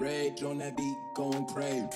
Rage on that beat, going crazy.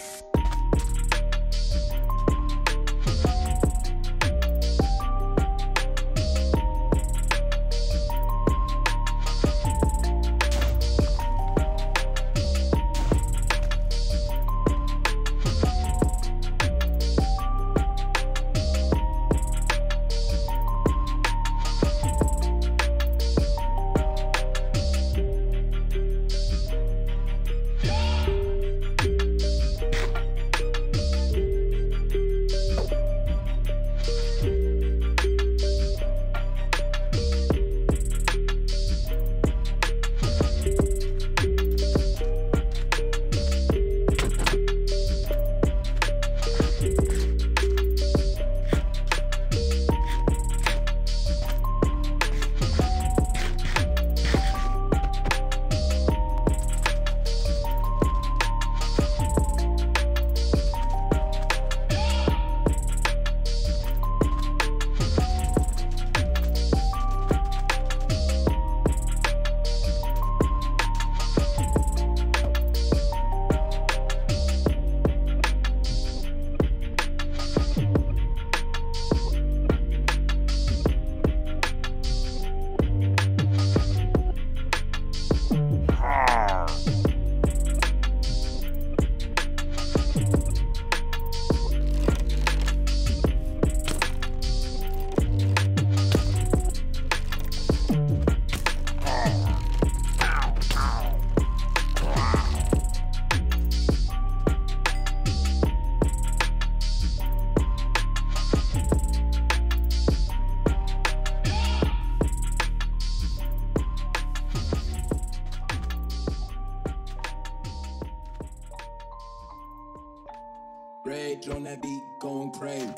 Rage on that beat, going crazy.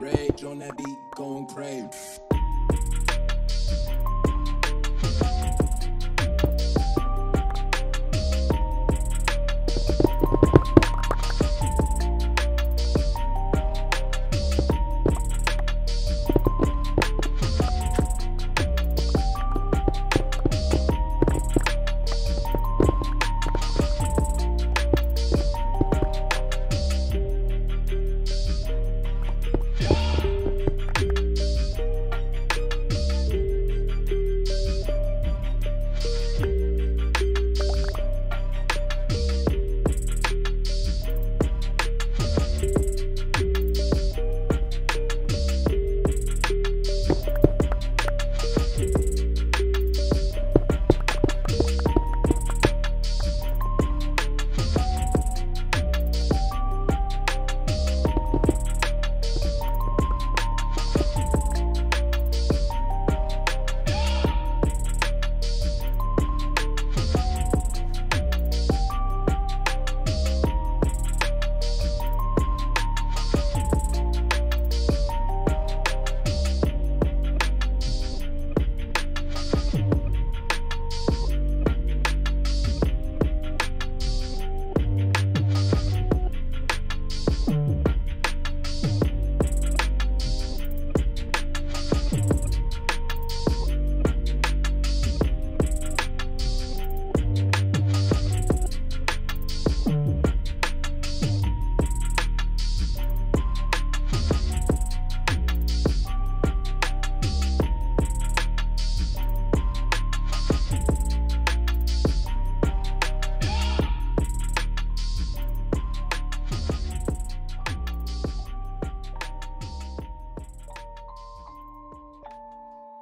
Rage on that beat, going crazy.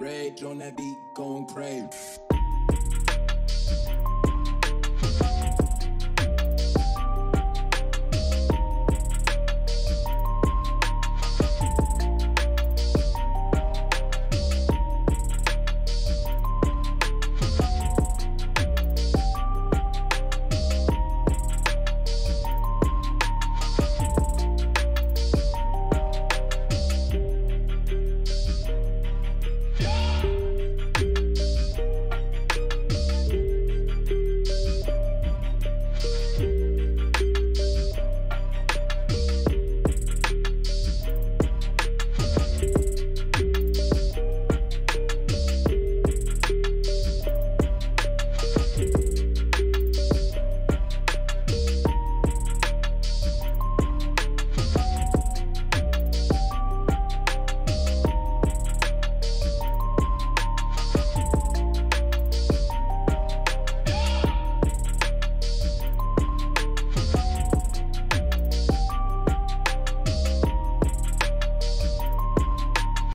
rage on that beat, gon' pray.